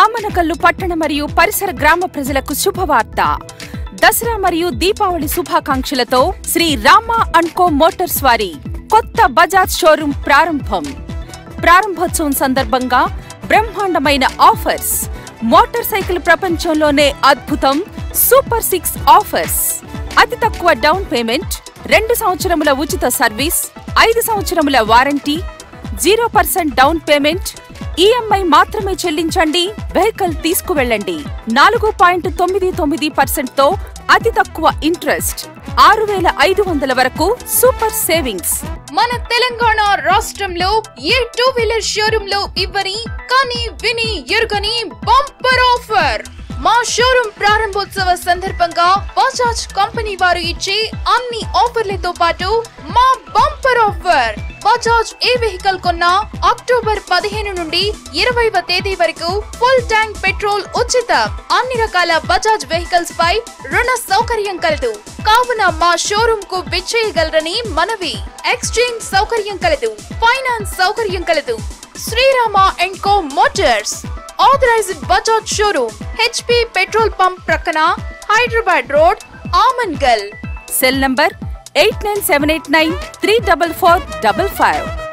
Amanakalu Patana Maryu Paris Grama Prajalaku Shubhavarta Dasara Maryu Deepavali Shubhakankshalto Sri Rama Inko Motors Vari Kotta Bajaj Showroom Prarambham Prarambhotsavam Sandarbhanga Brahmandamaina Offers Motorcycle Prapanchamlone Adbhutam Super 6 Offers Ati Takkuva Down Payment 2 సంవత్సరముల ఉచిత service 5 సంవత్సరముల warranty 0% down payment EMI మాత్రమే చెల్లించండి vehicle తీసుకువెళ్ళండి 4.99% తో అతి తక్కువ interest 6500 వరకు సూపర్ సేవింగ్స్ మన తెలంగాణ రాష్ట్రంలో ఏ 2 వీలర్ షోరూమ్ లో ఇవ్వని కాని విని ఎరుగని బంపర్ ఆఫర్ మా షోరూమ్ ప్రారంభోత్సవ సందర్భంగా Bajaj కంపెనీ వారు ఇచ్చే అన్ని ఆఫర్లతో పాటు మా బంపర్ ఆఫర్ Bajaj ఏ వెహికల్ కొన్నా అక్టోబర్ 15 నుండి 20వ తేదీ వరకు ఫుల్ ట్యాంక్ పెట్రోల్ ఉచితం అన్ని రకాల Bajaj వెహికల్స్ పై రుణ సౌకర్యం కలదు కావున మా షోరూమ్ కు విచ్చేయగలరని మనవి ఎక్స్చేంజ్ సౌకర్యం కలదు ఫైనాన్స్ సౌకర్యం కలదు Sri Rama Inko Motors Authorized Bajaj Showroom, HP Petrol Pump Prakana, Hyderabad Road, Amanakal. Cell number 89789 34455.